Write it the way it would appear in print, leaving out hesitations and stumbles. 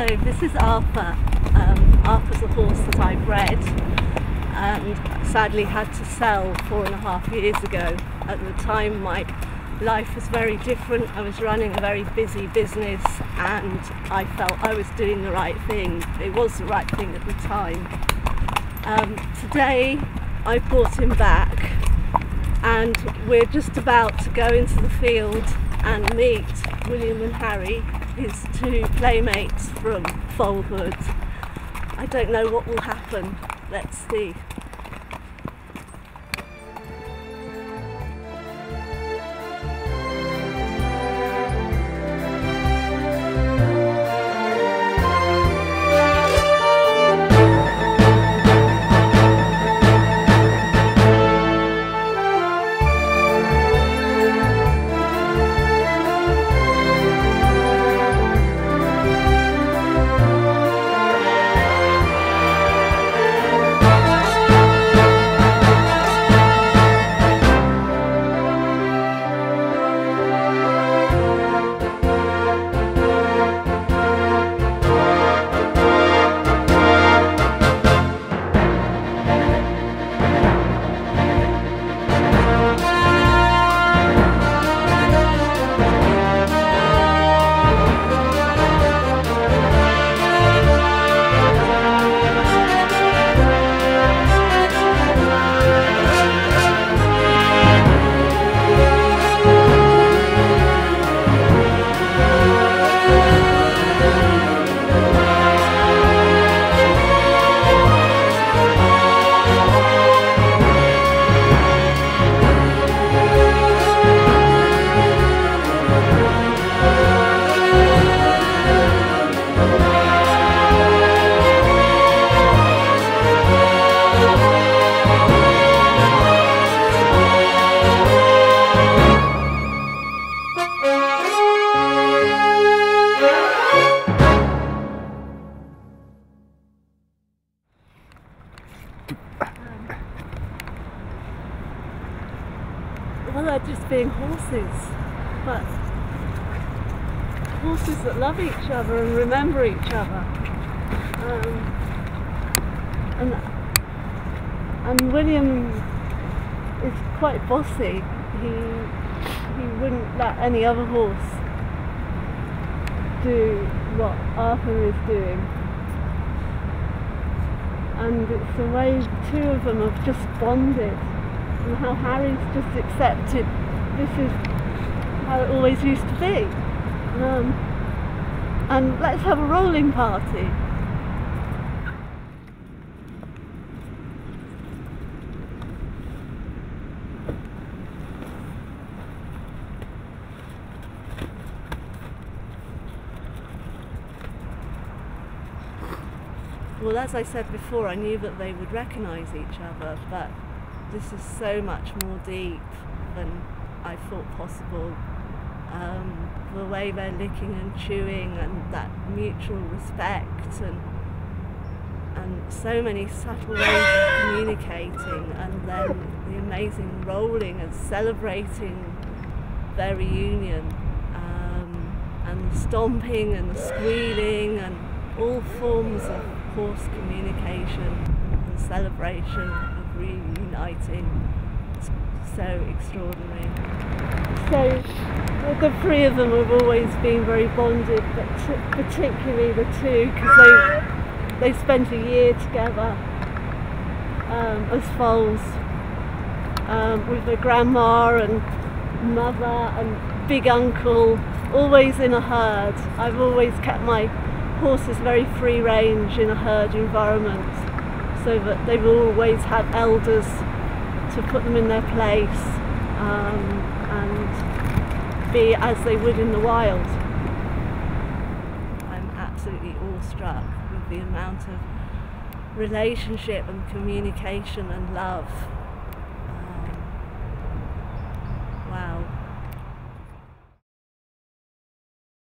Hello, this is Arthur. Arthur's a horse that I bred and sadly had to sell 4.5 years ago. At the time my life was very different. I was running a very busy business and I felt I was doing the right thing. It was the right thing at the time. Today I brought him back and we're just about to go into the field and meet William and Harry, his two playmates from foalhood. I don't know what will happen. Let's see. Well, they're just being horses, but horses that love each other and remember each other. And William is quite bossy. He wouldn't let any other horse do what Arthur is doing. And it's the way the two of them have just bonded. And how Harry's just accepted this is how it always used to be. And let's have a rolling party. Well, as I said before, I knew that they would recognise each other, but this is so much more deep than I thought possible. The way they're licking and chewing and that mutual respect and so many subtle ways of communicating, and then the amazing rolling and celebrating their reunion, and the stomping and the squealing and all forms of horse communication and celebration. Reuniting. It's so extraordinary. So the three of them have always been very bonded, but particularly the two, because they spent a year together as foals with their grandma and mother and big uncle, always in a herd. I've always kept my horses very free range in a herd environment, so that they've always had elders to put them in their place and be as they would in the wild. I'm absolutely awestruck with the amount of relationship and communication and love